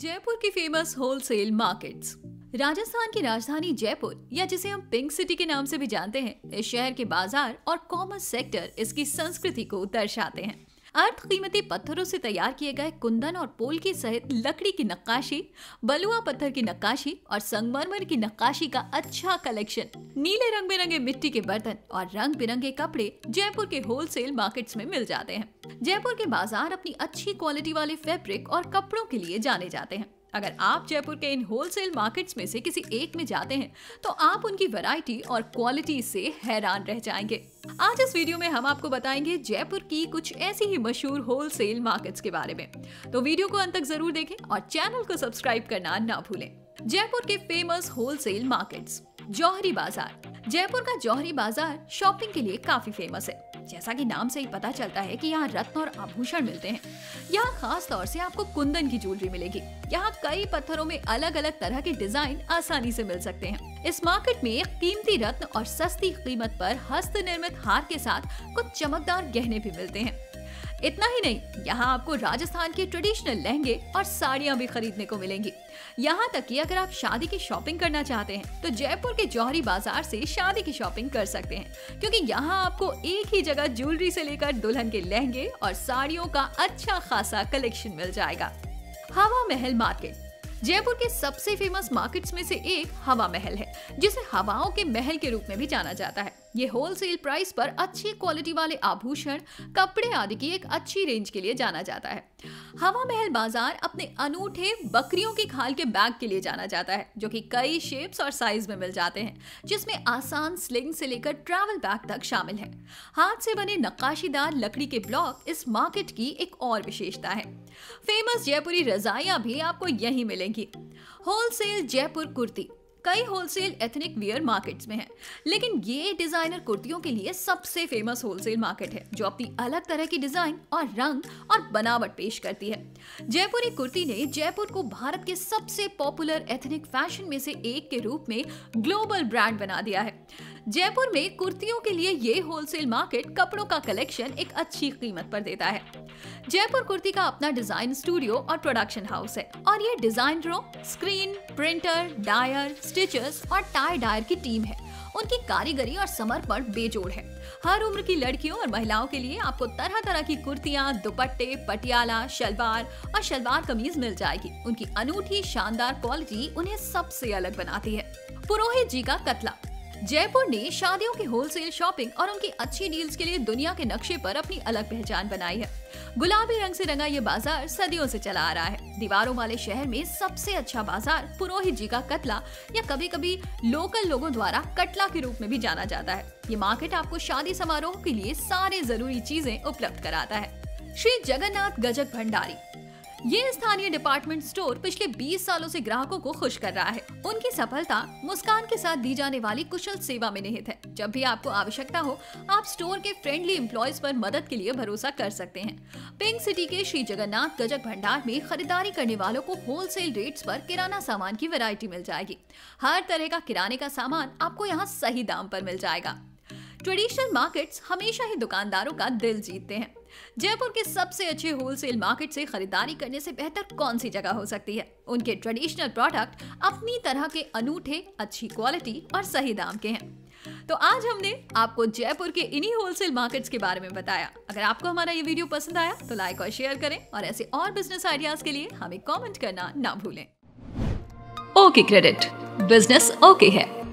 जयपुर की famous wholesale markets. Rajasthan की राजधानी जयपुर या जिसे हम पिंक सिटी के नाम से भी जानते हैं, इस शहर के बाजार और कॉमर्स सेक्टर इसकी संस्कृति को दर्शाते हैं। अर्ध कीमती पत्थरों से तैयार किए गए कुंदन और पोल के सहित लकड़ी की नक्काशी, बलुआ पत्थर की नक्काशी और संगमरमर की नक्काशी का अच्छा कलेक्शन, नीले रंग बिरंगे मिट्टी के बर्तन और रंग बिरंगे कपड़े जयपुर के होलसेल मार्केट्स में मिल जाते हैं। जयपुर के बाजार अपनी अच्छी क्वालिटी वाले फैब्रिक और कपड़ों के लिए जाने जाते हैं। अगर आप जयपुर के इन होलसेल मार्केट्स में से किसी एक में जाते हैं तो आप उनकी वैरायटी और क्वालिटी से हैरान रह जाएंगे। आज इस वीडियो में हम आपको बताएंगे जयपुर की कुछ ऐसी ही मशहूर होलसेल मार्केट्स के बारे में, तो वीडियो को अंत तक जरूर देखें और चैनल को सब्सक्राइब करना ना भूलें। जयपुर के फेमस होलसेल मार्केट्स। जौहरी बाजार। जयपुर का जौहरी बाजार शॉपिंग के लिए काफी फेमस है। जैसा कि नाम से ही पता चलता है कि यहाँ रत्न और आभूषण मिलते हैं। यहाँ खास तौर से आपको कुंदन की ज्वेलरी मिलेगी। यहाँ कई पत्थरों में अलग अलग तरह के डिजाइन आसानी से मिल सकते हैं। इस मार्केट में कीमती रत्न और सस्ती कीमत पर हस्त निर्मित हार के साथ कुछ चमकदार गहने भी मिलते हैं। इतना ही नहीं, यहाँ आपको राजस्थान के ट्रेडिशनल लहंगे और साड़ियाँ भी खरीदने को मिलेंगी। यहाँ तक कि अगर आप शादी की शॉपिंग करना चाहते हैं तो जयपुर के जौहरी बाजार से शादी की शॉपिंग कर सकते हैं, क्योंकि यहाँ आपको एक ही जगह ज्वेलरी से लेकर दुल्हन के लहंगे और साड़ियों का अच्छा खासा कलेक्शन मिल जाएगा। हवा महल मार्केट। जयपुर के सबसे फेमस मार्केट्स में से एक हवा महल है, जिसे हवाओं के महल के रूप में भी जाना जाता है। ये होलसेल प्राइस पर अच्छी क्वालिटी वाले आभूषण, कपड़े आदि की एक अच्छी रेंज के लिए जाना जाता है। हवा महल बाजार अपने अनूठे बकरियों के खाल के बैग के लिए जाना जाता है, जो कि कई शेप्स और साइज में मिल जाते हैं, जिसमें आसान स्लिंग से लेकर ट्रैवल बैग तक शामिल है। हाथ से बने नक्काशीदार लकड़ी के ब्लॉक इस मार्केट की एक और विशेषता है। फेमस जयपुरी रजाइयां भी आपको यही मिलेंगी। होलसेल जयपुर कुर्ती। कई होलसेल एथनिक वियर मार्केट्स में है, लेकिन ये डिजाइनर कुर्तियों के लिए सबसे फेमस होलसेल मार्केट है, जो अपनी अलग तरह की डिजाइन और रंग और बनावट पेश करती है। जयपुरी कुर्ती ने जयपुर को भारत के सबसे पॉपुलर एथनिक फैशन में से एक के रूप में ग्लोबल ब्रांड बना दिया है। जयपुर में कुर्तियों के लिए ये होलसेल मार्केट कपड़ों का कलेक्शन एक अच्छी कीमत पर देता है। जयपुर कुर्ती का अपना डिजाइन स्टूडियो और प्रोडक्शन हाउस है और ये डिजाइनरों, स्क्रीन प्रिंटर, डायर, स्टिचर्स और टाई डायर की टीम है। उनकी कारीगरी और समर्पण बेजोड़ है। हर उम्र की लड़कियों और महिलाओं के लिए आपको तरह तरह की कुर्तियां, दुपट्टे, पटियाला शलवार और शलवार कमीज मिल जाएगी। उनकी अनूठी शानदार क्वालिटी उन्हें सबसे अलग बनाती है। पुरोहित जी का कतला। जयपुर ने शादियों की होलसेल शॉपिंग और उनकी अच्छी डील्स के लिए दुनिया के नक्शे पर अपनी अलग पहचान बनाई है। गुलाबी रंग से रंगा ये बाजार सदियों से चला आ रहा है। दीवारों वाले शहर में सबसे अच्छा बाजार पुरोहित जी का कतला या कभी कभी लोकल लोगों द्वारा कटला के रूप में भी जाना जाता है। ये मार्केट आपको शादी समारोह के लिए सारे जरूरी चीजें उपलब्ध कराता है। श्री जगन्नाथ गजक भंडार। ये स्थानीय डिपार्टमेंट स्टोर पिछले 20 सालों से ग्राहकों को खुश कर रहा है। उनकी सफलता मुस्कान के साथ दी जाने वाली कुशल सेवा में निहित है। जब भी आपको आवश्यकता हो, आप स्टोर के फ्रेंडली एम्प्लॉयज पर मदद के लिए भरोसा कर सकते हैं। पिंक सिटी के श्री जगन्नाथ गजक भंडार में खरीदारी करने वालों को होलसेल रेट्स पर किराना सामान की वैरायटी मिल जाएगी। हर तरह का किराने का सामान आपको यहाँ सही दाम पर मिल जाएगा। ट्रेडिशनल मार्केट्स हमेशा ही दुकानदारों का दिल जीतते हैं। जयपुर के सबसे अच्छे होलसेल मार्केट से खरीदारी करने से बेहतर कौन सी जगह हो सकती है। उनके ट्रेडिशनल प्रोडक्ट अपनी तरह के अनूठे, अच्छी क्वालिटी और सही दाम के हैं। तो आज हमने आपको जयपुर के इन्हीं होलसेल मार्केट्स के बारे में बताया। अगर आपको हमारा ये वीडियो पसंद आया तो लाइक और शेयर करें और ऐसे और बिजनेस आइडियाज के लिए हमें कॉमेंट करना ना भूलें। ओके क्रेडिट, बिजनेस ओके है।